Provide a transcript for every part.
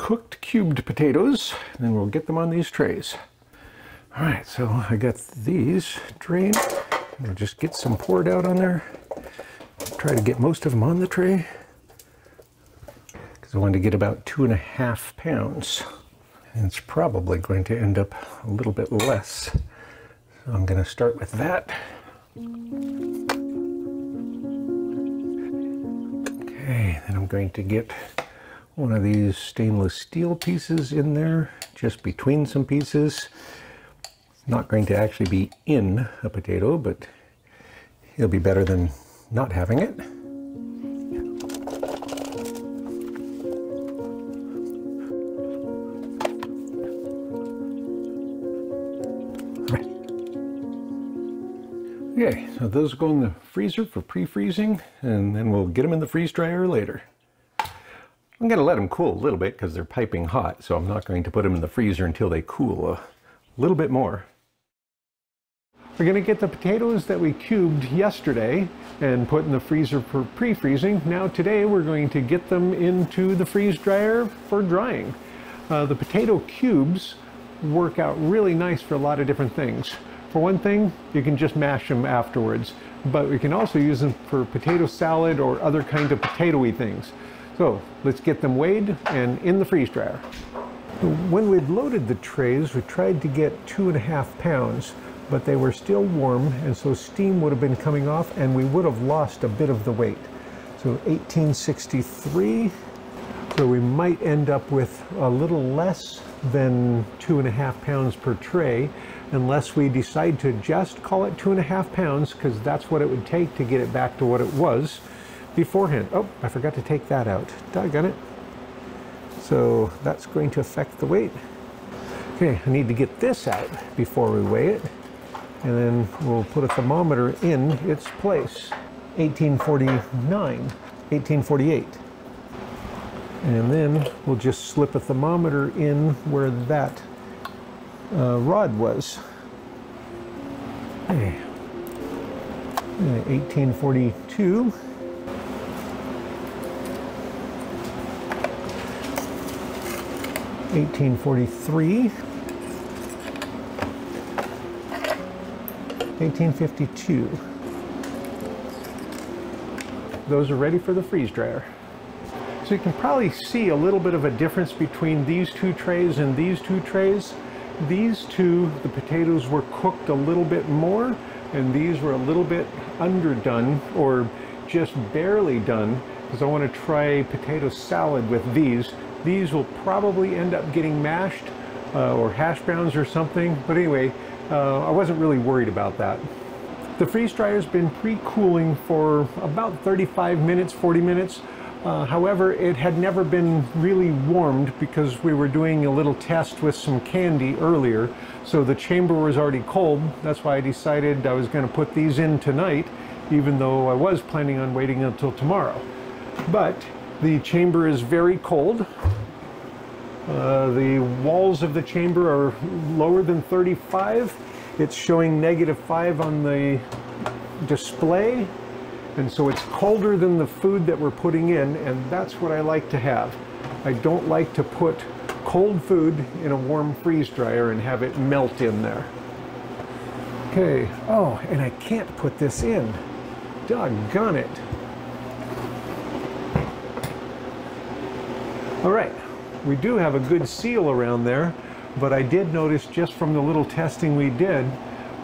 cooked cubed potatoes, and then we'll get them on these trays. All right, so I got these drained. We'll just get some poured out on there. Try to get most of them on the tray, because I wanted to get about 2.5 pounds. And it's probably going to end up a little bit less. So I'm going to start with that. Okay, then I'm going to get one of these stainless steel pieces in there, just between some pieces. It's not going to actually be in a potato, but it'll be better than not having it. Okay, so those go in the freezer for pre-freezing, and then we'll get them in the freeze dryer later. I'm going to let them cool a little bit because they're piping hot, so I'm not going to put them in the freezer until they cool a little bit more. We're going to get the potatoes that we cubed yesterday and put in the freezer for pre-freezing. Now today we're going to get them into the freeze dryer for drying. The potato cubes work out really nice for a lot of different things. For one thing, you can just mash them afterwards, but we can also use them for potato salad or other kind of potato-y things. So let's get them weighed and in the freeze dryer. When we'd loaded the trays, we tried to get 2.5 pounds, but they were still warm, and so steam would have been coming off and we would have lost a bit of the weight. So 1863, so we might end up with a little less than 2.5 pounds per tray, unless we decide to just call it 2.5 pounds, because that's what it would take to get it back to what it was beforehand. Oh, I forgot to take that out. Doggone it. So that's going to affect the weight. Okay, I need to get this out before we weigh it, and then we'll put a thermometer in its place. 1849, 1848. And then we'll just slip a thermometer in where that rod was. Okay. 1842. $1843, $1852. Those are ready for the freeze dryer. So you can probably see a little bit of a difference between these two trays and these two trays. These two, the potatoes were cooked a little bit more, and these were a little bit underdone or just barely done, because I want to try potato salad with these. These will probably end up getting mashed or hash browns or something. But anyway, I wasn't really worried about that. The freeze dryer's been pre-cooling for about 35 minutes, 40 minutes. However, it had never been really warmed because we were doing a little test with some candy earlier. So the chamber was already cold. That's why I decided I was going to put these in tonight, even though I was planning on waiting until tomorrow. But the chamber is very cold. The walls of the chamber are lower than 35. It's showing -5 on the display. And so it's colder than the food that we're putting in, and that's what I like to have. I don't like to put cold food in a warm freeze dryer and have it melt in there. Okay, oh, and I can't put this in. Doggone it. All right, we do have a good seal around there, but I did notice just from the little testing we did,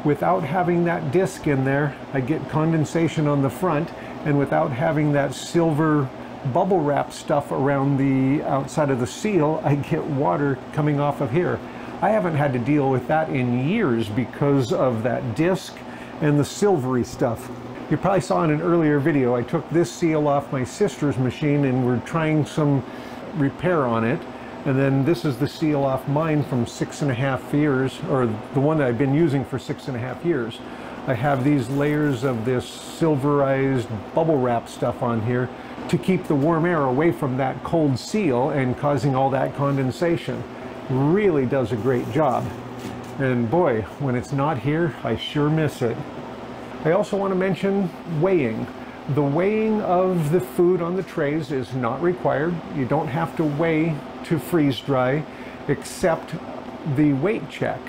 without having that disc in there, I get condensation on the front, and without having that silver bubble wrap stuff around the outside of the seal, I get water coming off of here. I haven't had to deal with that in years because of that disc and the silvery stuff. You probably saw in an earlier video, I took this seal off my sister's machine and we're trying some repair on it, and then this is the seal off mine from 6.5 years, or the one that I've been using for 6.5 years. I have these layers of this silverized bubble wrap stuff on here to keep the warm air away from that cold seal and causing all that condensation. Really does a great job, and boy, when it's not here, I sure miss it. I also want to mention weighing. The weighing of the food on the trays is not required. You don't have to weigh to freeze dry except the weight check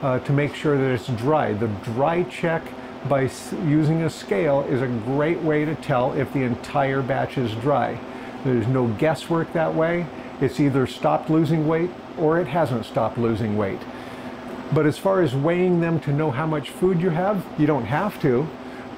to make sure that it's dry. The dry check by using a scale is a great way to tell if the entire batch is dry. There's no guesswork that way. It's either stopped losing weight or it hasn't stopped losing weight. But as far as weighing them to know how much food you have, you don't have to.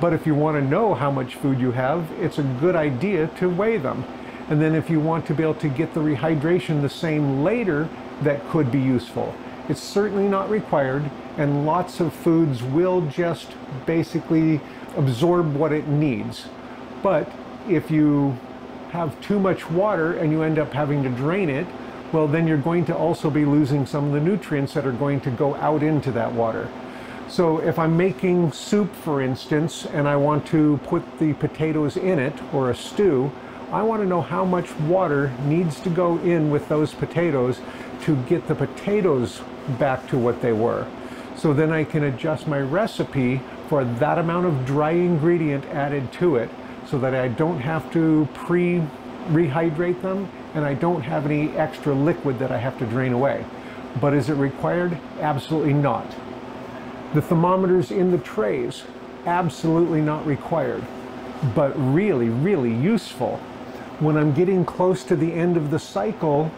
But if you want to know how much food you have, it's a good idea to weigh them. And then if you want to be able to get the rehydration the same later, that could be useful. It's certainly not required, and lots of foods will just basically absorb what it needs. But if you have too much water and you end up having to drain it, well, then you're going to also be losing some of the nutrients that are going to go out into that water. So if I'm making soup, for instance, and I want to put the potatoes in it, or a stew, I want to know how much water needs to go in with those potatoes to get the potatoes back to what they were. So then I can adjust my recipe for that amount of dry ingredient added to it, so that I don't have to rehydrate them, and I don't have any extra liquid that I have to drain away. But is it required? Absolutely not. The thermometers in the trays, absolutely not required, but really, really useful. When I'm getting close to the end of the cycle,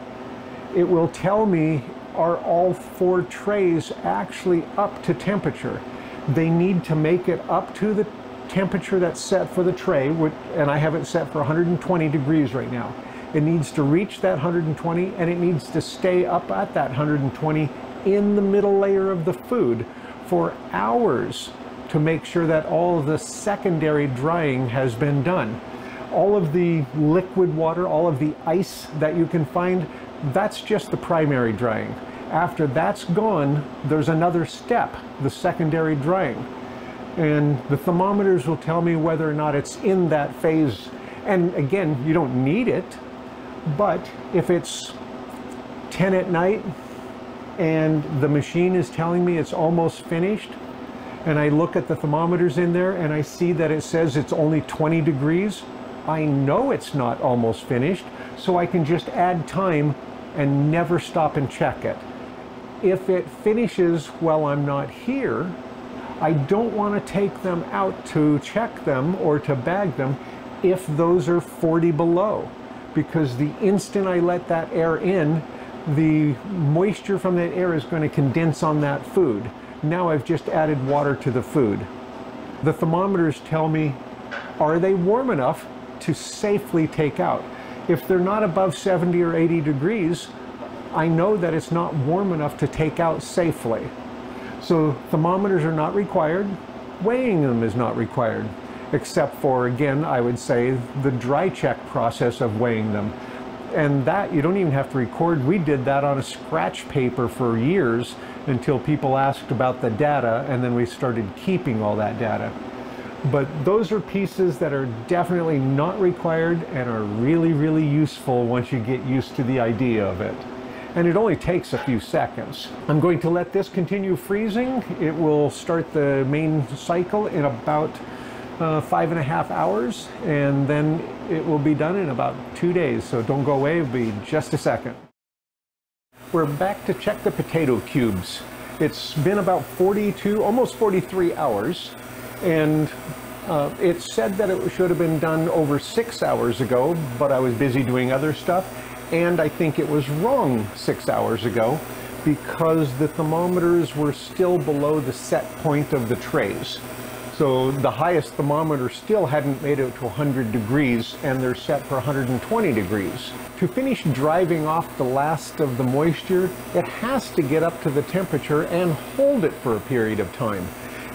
it will tell me, are all four trays actually up to temperature? They need to make it up to the temperature that's set for the tray, and I have it set for 120 degrees right now. It needs to reach that 120, and it needs to stay up at that 120 in the middle layer of the food for hours to make sure that all of the secondary drying has been done. All of the liquid water, all of the ice that you can find, that's just the primary drying. After that's gone, there's another step, the secondary drying. And the thermometers will tell me whether or not it's in that phase. And again, you don't need it, but if it's 10 at night and the machine is telling me it's almost finished, and I look at the thermometers in there and I see that it says it's only 20 degrees, I know it's not almost finished, so I can just add time and never stop and check it. If it finishes while I'm not here, I don't want to take them out to check them or to bag them if those are 40 below, because the instant I let that air in, the moisture from that air is going to condense on that food. Now I've just added water to the food. The thermometers tell me, are they warm enough to safely take out? If they're not above 70 or 80 degrees, I know that it's not warm enough to take out safely. So thermometers are not required, weighing them is not required, except for, again, I would say the dry check process of weighing them. And that you don't even have to record. We did that on a scratch paper for years until people asked about the data, and then we started keeping all that data. But those are pieces that are definitely not required and are really, really useful once you get used to the idea of it. And it only takes a few seconds. I'm going to let this continue freezing. It will start the main cycle in about 5.5 hours, and then it will be done in about 2 days. So don't go away, it'll be just a second. We're back to check the potato cubes. It's been about 42, almost 43 hours. And it said that it should have been done over 6 hours ago, but I was busy doing other stuff. And I think it was wrong 6 hours ago because the thermometers were still below the set point of the trays. So the highest thermometer still hadn't made it to 100 degrees, and they're set for 120 degrees. To finish driving off the last of the moisture, it has to get up to the temperature and hold it for a period of time.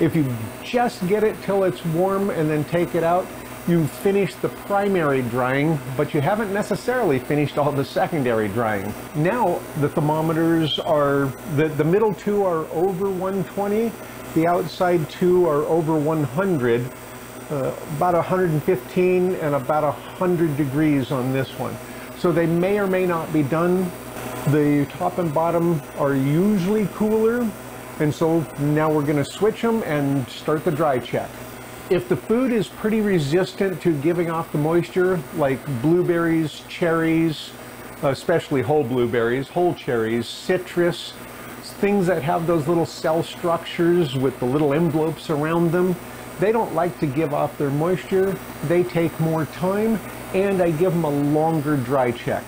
If you just get it till it's warm and then take it out, you've finished the primary drying, but you haven't necessarily finished all the secondary drying. Now the thermometers are, the middle two are over 120, the outside two are over 100, about 115 and about 100 degrees on this one. So they may or may not be done. The top and bottom are usually cooler, and so now we're going to switch them and start the dry check. If the food is pretty resistant to giving off the moisture, like blueberries, cherries, especially whole blueberries, whole cherries, citrus, things that have those little cell structures with the little envelopes around them. They don't like to give off their moisture. They take more time, and I give them a longer dry check.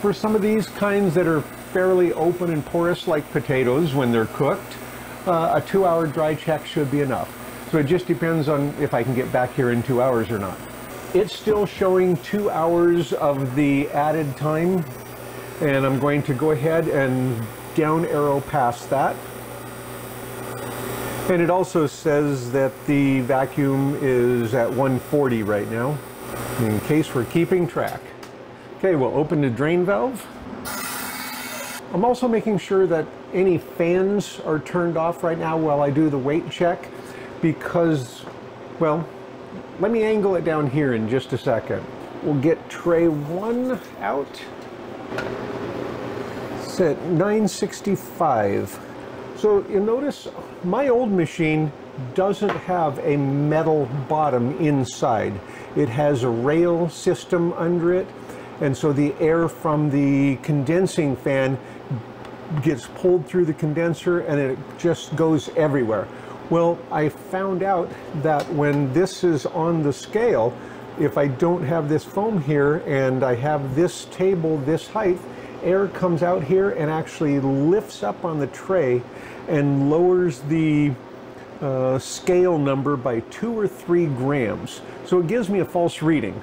For some of these kinds that are fairly open and porous, like potatoes when they're cooked, a 2-hour dry check should be enough. So it just depends on if I can get back here in 2 hours or not. It's still showing 2 hours of the added time, and I'm going to go ahead and down arrow past that. And it also says that the vacuum is at 140 right now, in case we're keeping track. Okay, we'll open the drain valve. I'm also making sure that any fans are turned off right now while I do the weight check, because, well, let me angle it down here in just a second. We'll get tray one out. It's at 965. So you'll notice my old machine doesn't have a metal bottom inside. It has a rail system under it, and so the air from the condensing fan gets pulled through the condenser and it just goes everywhere. Well, I found out that when this is on the scale, if I don't have this foam here and I have this table this height, air comes out here and actually lifts up on the tray and lowers the scale number by 2 or 3 grams. So it gives me a false reading.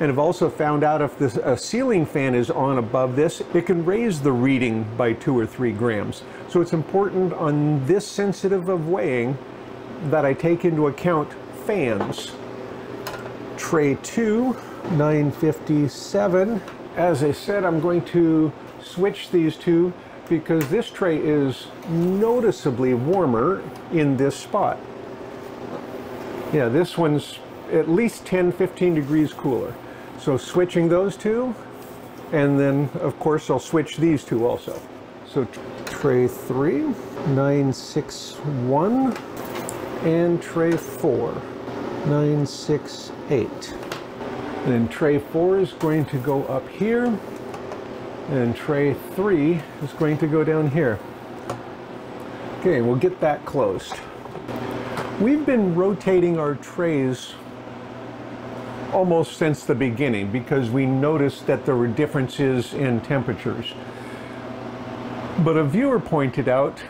And I've also found out if this, a ceiling fan is on above this, it can raise the reading by 2 or 3 grams. So it's important on this sensitive of weighing that I take into account fans. Tray 2, 957. As I said, I'm going to switch these two because this tray is noticeably warmer in this spot. Yeah, this one's at least 10, 15 degrees cooler. So switching those two, and then of course I'll switch these two also. So tray 3, 961, and tray 4, 968. And then tray 4 is going to go up here, and tray 3 is going to go down here. Okay, we'll get that closed. We've been rotating our trays almost since the beginning because we noticed that there were differences in temperatures. But a viewer pointed out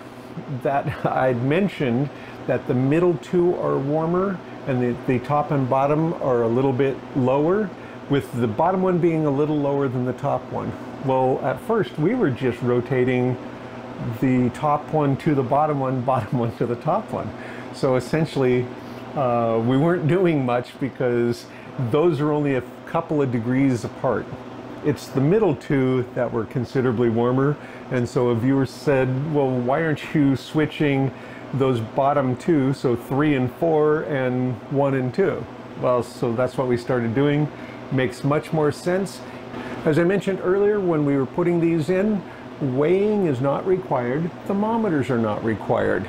that I'd mentioned that the middle two are warmer and the top and bottom are a little bit lower, with the bottom one being a little lower than the top one. Well, at first we were just rotating the top one to the bottom one to the top one. So essentially we weren't doing much because those are only a couple of degrees apart. It's the middle two that were considerably warmer, and so a viewer said, well, why aren't you switching those bottom two, so 3 and 4 and 1 and 2? Well, so that's what we started doing. Makes much more sense. As I mentioned earlier, when we were putting these in, weighing is not required. Thermometers are not required.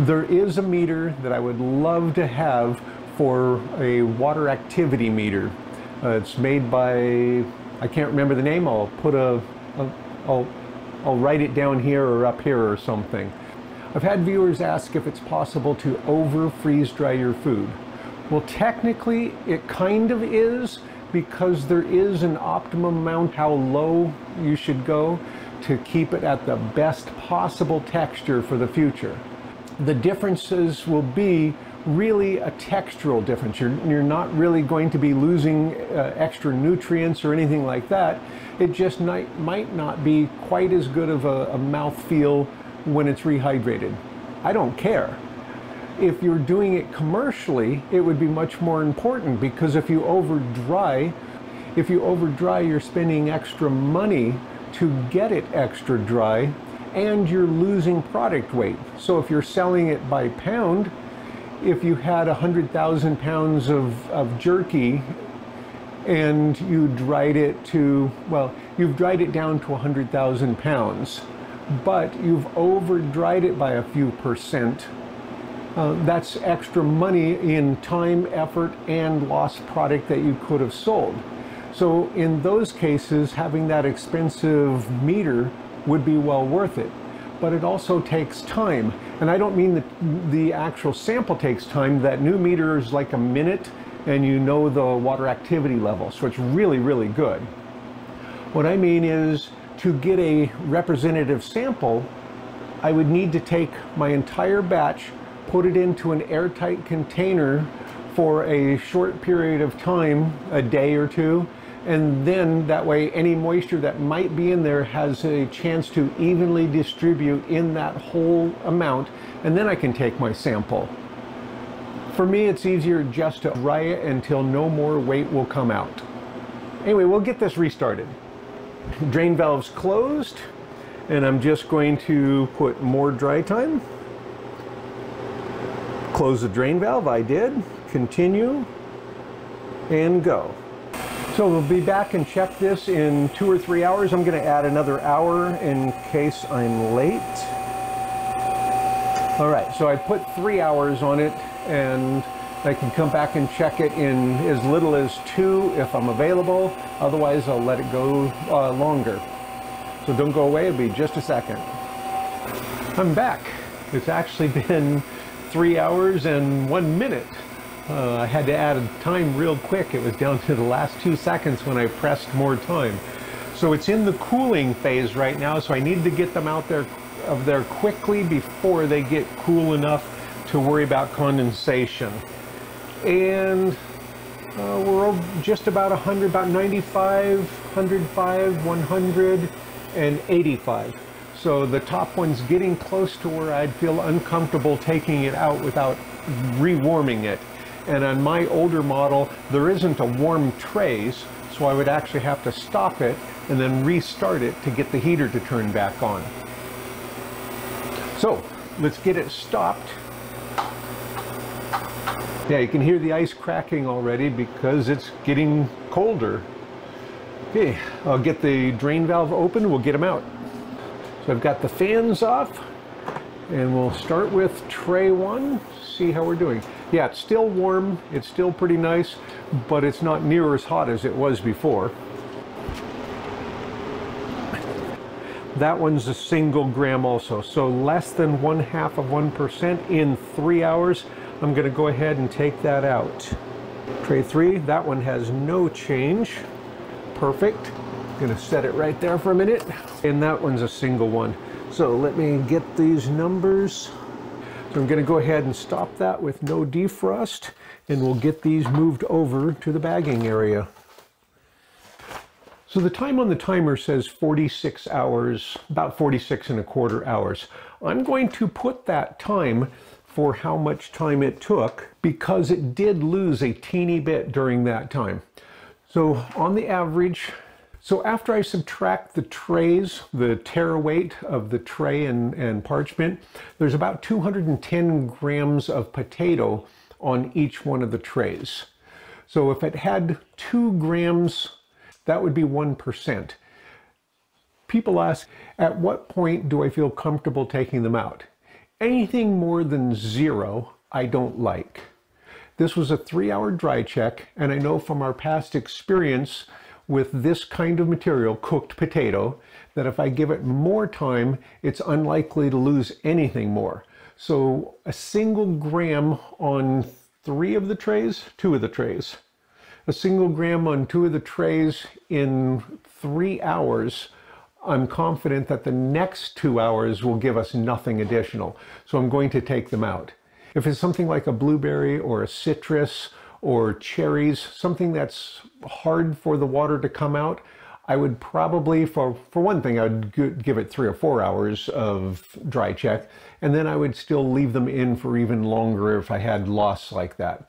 There is a meter that I would love to have for a water activity meter. It's made by, I can't remember the name. I'll put I'll write it down here or up here or something. I've had viewers ask if it's possible to over freeze dry your food. Well, technically it kind of is, because there is an optimum amount how low you should go to keep it at the best possible texture for the future. The differences will be really a textural difference. You're not really going to be losing extra nutrients or anything like that. It just might not be quite as good of a mouthfeel when it's rehydrated. I don't care. If you're doing it commercially, it would be much more important, because if you over dry, you're spending extra money to get it extra dry, and you're losing product weight. So if you're selling it by pound, if you had 100,000 pounds of jerky and you dried it to, well, you've dried it down to 100,000 pounds, but you've over-dried it by a few percent, that's extra money in time, effort, and lost product that you could have sold. So in those cases, having that expensive meter would be well worth it. But it also takes time. And I don't mean that the actual sample takes time. That new meter is like a minute, and you know the water activity level. So it's really, really good. What I mean is, to get a representative sample, I would need to take my entire batch, put it into an airtight container for a short period of time, a day or two, and then that way any moisture that might be in there has a chance to evenly distribute in that whole amount, and then I can take my sample. For me, it's easier just to dry it until no more weight will come out. Anyway, we'll get this restarted. Drain valve's closed, and I'm just going to put more dry time. Close the drain valve, I did. Continue and go. So we'll be back and check this in 2 or 3 hours. I'm going to add another hour in case I'm late. All right, so I put 3 hours on it, and I can come back and check it in as little as 2 if I'm available. Otherwise, I'll let it go longer. So don't go away, it'll be just a second. I'm back. It's actually been 3 hours and 1 minute. I had to add time real quick. It was down to the last 2 seconds when I pressed more time. So it's in the cooling phase right now, so I need to get them out there of there quickly before they get cool enough to worry about condensation. And we're just about 100, about 95, 105, 185. So the top one's getting close to where I'd feel uncomfortable taking it out without rewarming it. And on my older model, there isn't a warm trace, so I would actually have to stop it and then restart it to get the heater to turn back on. So let's get it stopped. Yeah, you can hear the ice cracking already because it's getting colder. Okay, I'll get the drain valve open, we'll get them out. So I've got the fans off, and we'll start with tray 1, see how we're doing. Yeah, it's still warm, it's still pretty nice, but it's not near as hot as it was before. That one's a single gram also, so less than 0.5% in 3 hours. I'm gonna go ahead and take that out. Tray 3, that one has no change. Perfect. I'm gonna set it right there for a minute. And that one's a single one. So let me get these numbers. So I'm going to go ahead and stop that with no defrost, and we'll get these moved over to the bagging area. So the time on the timer says 46 hours, about 46¼ hours. I'm going to put that time for how much time it took because it did lose a teeny bit during that time. So on the average, so after I subtract the trays, the teraweight of the tray and parchment, there's about 210 grams of potato on each one of the trays. So if it had 2 grams, that would be 1%. People ask, at what point do I feel comfortable taking them out? Anything more than 0, I don't like. This was a 3-hour dry check, and I know from our past experience with this kind of material, cooked potato, that if I give it more time, it's unlikely to lose anything more. So a single gram on 2 of the trays, a single gram on 2 of the trays in 3 hours, I'm confident that the next 2 hours will give us nothing additional. So I'm going to take them out. If it's something like a blueberry or a citrus or cherries, something that's hard for the water to come out, I would probably, for one thing, I would give it 3 or 4 hours of dry check, and then I would still leave them in for even longer if I had loss like that.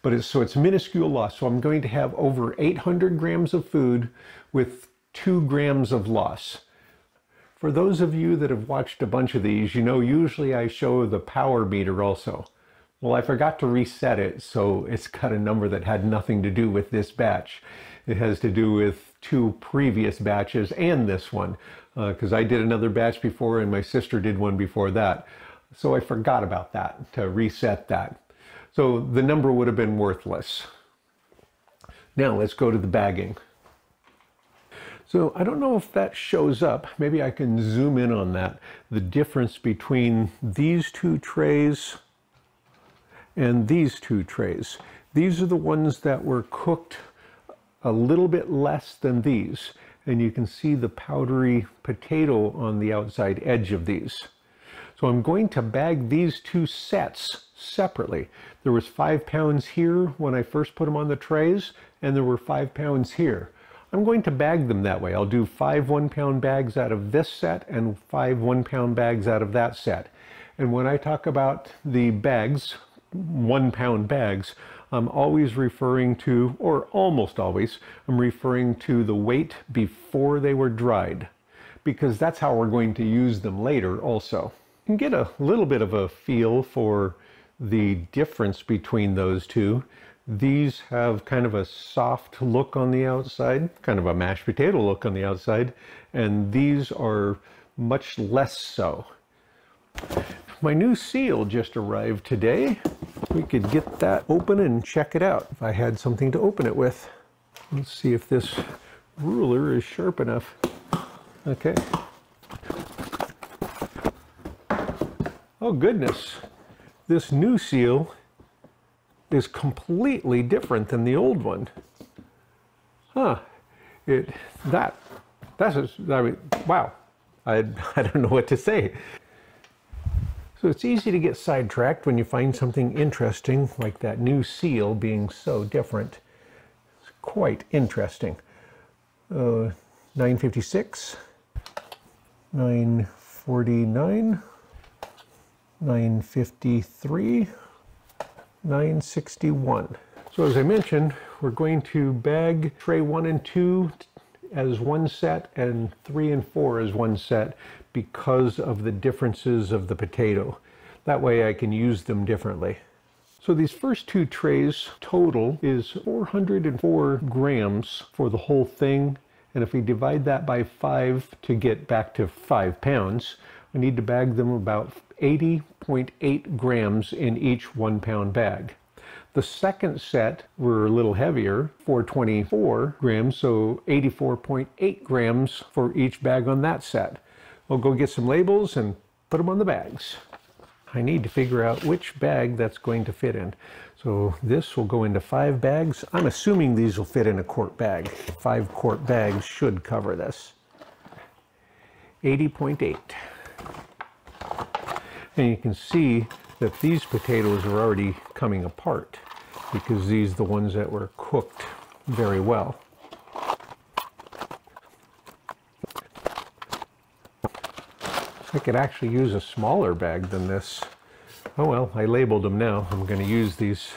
But it's, so it's minuscule loss, so I'm going to have over 800 grams of food with 2 grams of loss. For those of you that have watched a bunch of these, you know usually I show the power meter also. Well, I forgot to reset it, so it's got a number that had nothing to do with this batch. It has to do with 2 previous batches and this one, because I did another batch before and my sister did one before that. So I forgot about that, to reset that. So the number would have been worthless. Now let's go to the bagging. So I don't know if that shows up. Maybe I can zoom in on that. The difference between these two trays and these two trays. These are the ones that were cooked a little bit less than these. And you can see the powdery potato on the outside edge of these. So I'm going to bag these two sets separately. There was 5 pounds here when I first put them on the trays, and there were 5 pounds here. I'm going to bag them that way. I'll do 5 1-pound bags out of this set and 5 1-pound bags out of that set. And when I talk about the bags, 1-pound bags, I'm always referring to, or almost always, I'm referring to the weight before they were dried, because that's how we're going to use them later also. You can get a little bit of a feel for the difference between those two. These have kind of a soft look on the outside, kind of a mashed potato look on the outside, and these are much less so. My new seal just arrived today. We could get that open and check it out if I had something to open it with. Let's see if this ruler is sharp enough. Okay. Oh goodness, this new seal is completely different than the old one. Huh, wow, I don't know what to say. So it's easy to get sidetracked when you find something interesting, like that new seal being so different. It's quite interesting. 956, 949. 953, 961. So as I mentioned, we're going to bag tray 1 and 2 as one set and 3 and 4 as one set because of the differences of the potato. That way I can use them differently. So these first two trays total is 404 grams for the whole thing. And if we divide that by 5 to get back to 5 pounds, we need to bag them about 80.8 grams in each 1-pound bag. The second set were a little heavier, 424 grams, so 84.8 grams for each bag on that set. We'll go get some labels and put them on the bags. I need to figure out which bag that's going to fit in. So this will go into 5 bags. I'm assuming these will fit in a quart bag. 5 quart bags should cover this. 80.8. And you can see that these potatoes are already coming apart because these are the ones that were cooked very well. I could actually use a smaller bag than this. Oh well, I labeled them now. I'm going to use these.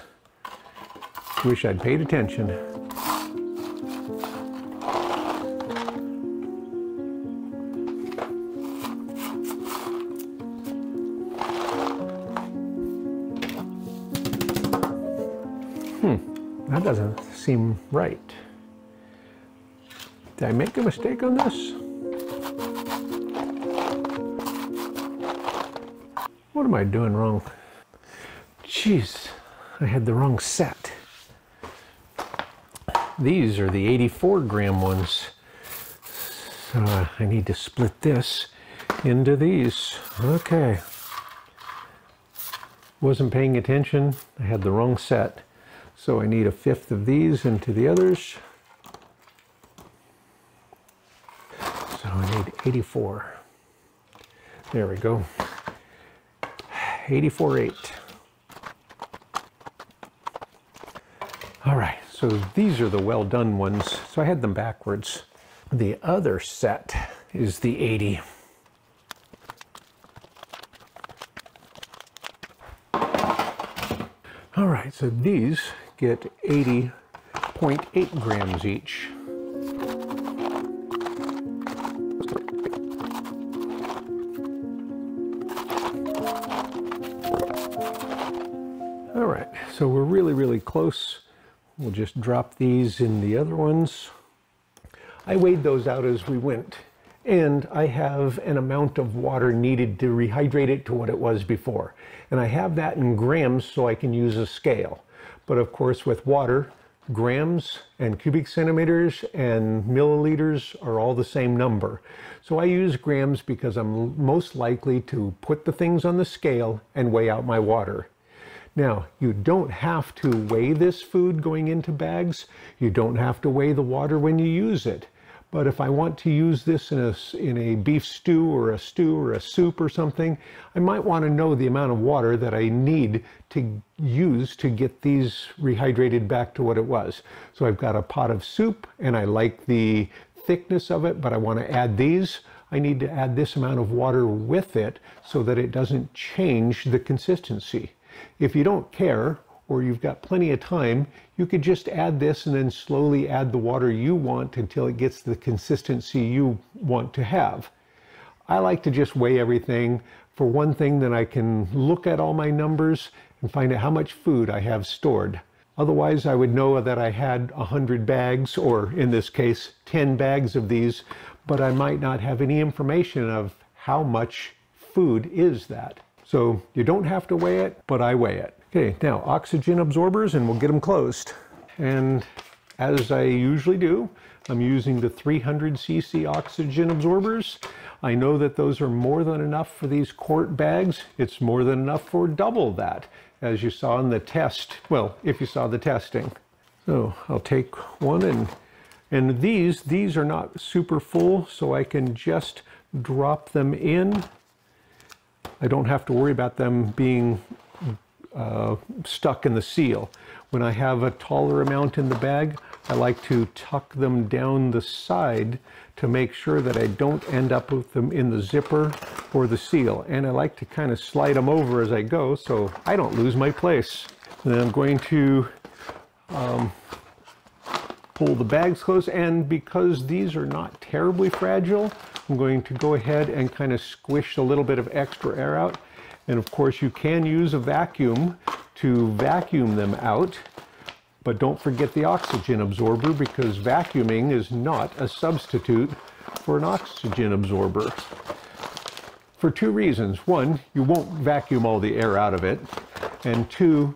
Wish I'd paid attention. That doesn't seem right. Did I make a mistake on this? What am I doing wrong? Jeez, I had the wrong set. These are the 84 gram ones. So I need to split this into these. Okay. Wasn't paying attention. I had the wrong set. So I need 1/5 of these into the others. So I need 84. There we go. 84.8. All right, so these are the well done ones. So I had them backwards. The other set is the 80. All right, so these get 80.8 grams each. All right, so we're really, really close. We'll just drop these in the other ones. I weighed those out as we went, and I have an amount of water needed to rehydrate it to what it was before. And I have that in grams so I can use a scale. But of course with water, grams and cubic centimeters and milliliters are all the same number. So I use grams because I'm most likely to put the things on the scale and weigh out my water. Now, you don't have to weigh this food going into bags. You don't have to weigh the water when you use it. But if I want to use this in a beef stew or a soup or something, I might want to know the amount of water that I need to use to get these rehydrated back to what it was. So I've got a pot of soup and I like the thickness of it, but I want to add these. I need to add this amount of water with it so that it doesn't change the consistency. If you don't care, or you've got plenty of time, you could just add this and then slowly add the water you want until it gets the consistency you want to have. I like to just weigh everything. For one thing, then I can look at all my numbers and find out how much food I have stored. Otherwise, I would know that I had 100 bags, or in this case, 10 bags of these, but I might not have any information of how much food is that. So you don't have to weigh it, but I weigh it. Okay, now oxygen absorbers, and we'll get them closed. And as I usually do, I'm using the 300 cc oxygen absorbers. I know that those are more than enough for these quart bags. It's more than enough for double that, as you saw in the test. Well, if you saw the testing. So I'll take one, and these are not super full, so I can just drop them in. I don't have to worry about them being stuck in the seal. When I have a taller amount in the bag, I like to tuck them down the side to make sure that I don't end up with them in the zipper or the seal. And I like to kind of slide them over as I go so I don't lose my place. And then I'm going to pull the bags close, and because these are not terribly fragile, I'm going to go ahead and kind of squish a little bit of extra air out. And of course you can use a vacuum to vacuum them out, but don't forget the oxygen absorber, because vacuuming is not a substitute for an oxygen absorber. For two reasons. One, you won't vacuum all the air out of it. And two,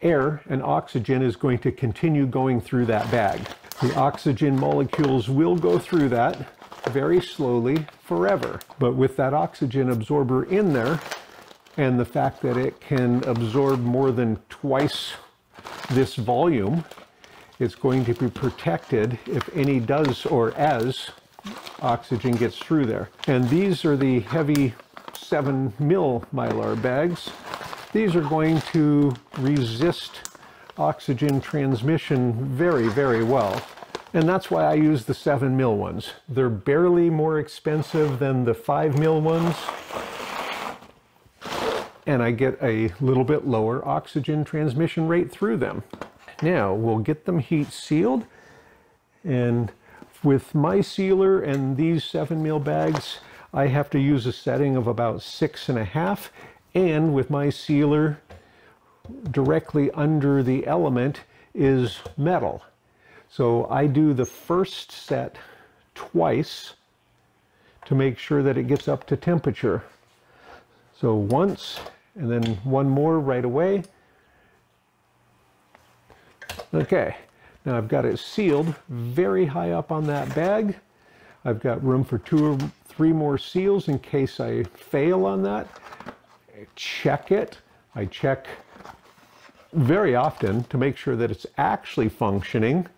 air and oxygen is going to continue going through that bag. The oxygen molecules will go through that very slowly forever. But with that oxygen absorber in there, and the fact that it can absorb more than twice this volume, it's going to be protected if any does, or as oxygen gets through there. And these are the heavy 7 mil Mylar bags. These are going to resist oxygen transmission very, very well. And that's why I use the 7 mil ones. They're barely more expensive than the 5 mil ones. And I get a little bit lower oxygen transmission rate through them. Now we'll get them heat sealed. And with my sealer and these 7 mil bags, I have to use a setting of about 6.5. And with my sealer, directly under the element is metal. So I do the first set twice to make sure that it gets up to temperature. So once, and then one more right away. Okay, now I've got it sealed very high up on that bag. I've got room for 2 or 3 more seals in case I fail on that. I check it. I check very often to make sure that it's actually functioning.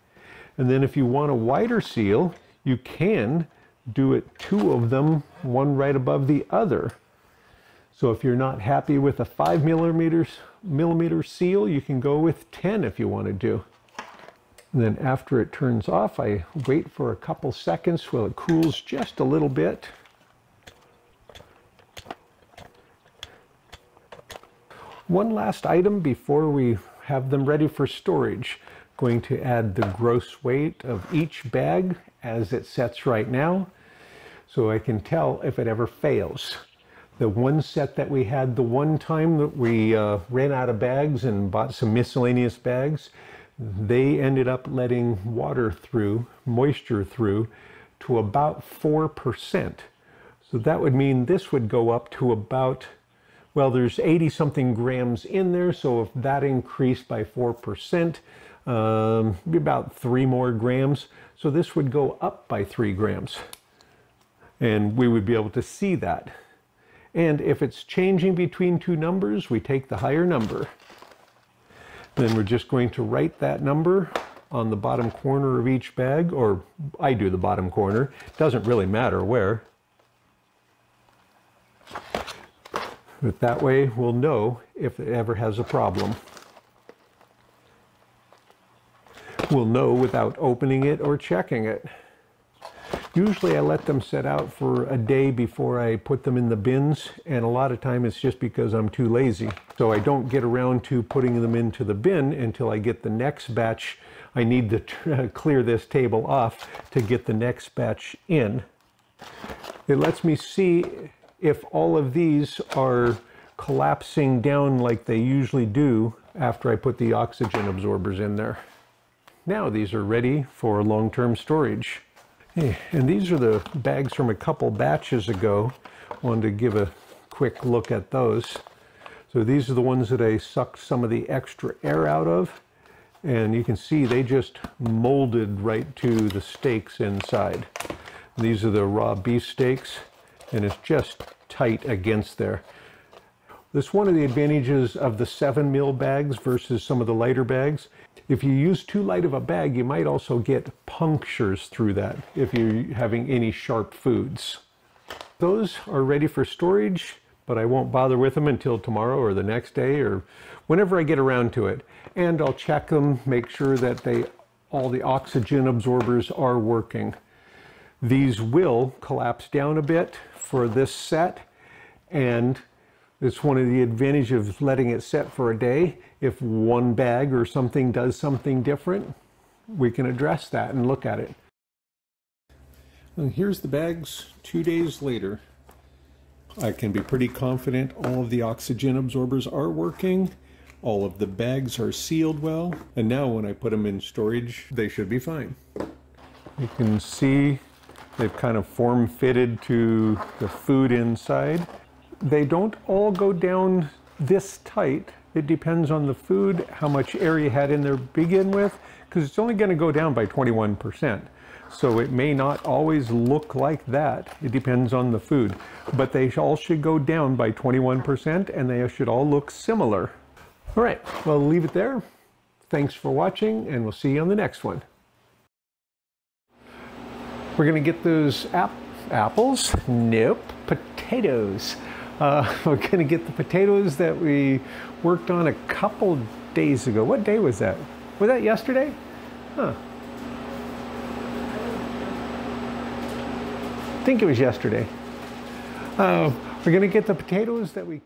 And then if you want a wider seal, you can do it 2 of them, one right above the other. So if you're not happy with a 5 millimeter seal, you can go with 10 if you want to do. And then after it turns off, I wait for a couple seconds while it cools just a little bit. One last item before we have them ready for storage. Going to add the gross weight of each bag as it sets right now, so I can tell if it ever fails. The one set that we had the one time that we ran out of bags and bought some miscellaneous bags, they ended up letting water through, moisture through, to about 4%. So that would mean this would go up to about, well, there's 80 something grams in there, so if that increased by 4%, about 3 more grams. So this would go up by 3 grams. And we would be able to see that. And if it's changing between two numbers, we take the higher number. Then we're just going to write that number on the bottom corner of each bag, or I do the bottom corner. It doesn't really matter where. But that way we'll know if it ever has a problem. We'll know without opening it or checking it. Usually I let them set out for a day before I put them in the bins, and a lot of time it's just because I'm too lazy. So I don't get around to putting them into the bin until I get the next batch. I need to clear this table off to get the next batch in. It lets me see if all of these are collapsing down like they usually do after I put the oxygen absorbers in there. Now these are ready for long-term storage. And these are the bags from a couple batches ago. I wanted to give a quick look at those. So these are the ones that I sucked some of the extra air out of. And you can see they just molded right to the steaks inside. These are the raw beef steaks, and it's just tight against there. That's one of the advantages of the 7 mil bags versus some of the lighter bags. If you use too light of a bag, you might also get punctures through that if you're having any sharp foods. Those are ready for storage, but I won't bother with them until tomorrow or the next day or whenever I get around to it. And I'll check them, make sure that all the oxygen absorbers are working. These will collapse down a bit for this set, and it's one of the advantages of letting it set for a day. If one bag or something does something different, we can address that and look at it. And here's the bags 2 days later. I can be pretty confident all of the oxygen absorbers are working. All of the bags are sealed well. And now when I put them in storage, they should be fine. You can see they've kind of form-fitted to the food inside. They don't all go down this tight. It depends on the food, how much air you had in there to begin with, because it's only going to go down by 21%. So it may not always look like that. It depends on the food. But they all should go down by 21%, and they should all look similar. All right, well, I'll leave it there. Thanks for watching, and we'll see you on the next one. We're going to get those apples? Nope. Potatoes. We're going to get the potatoes that we worked on a couple days ago. What day was that? Was that yesterday? Huh. I think it was yesterday. We're going to get the potatoes that we...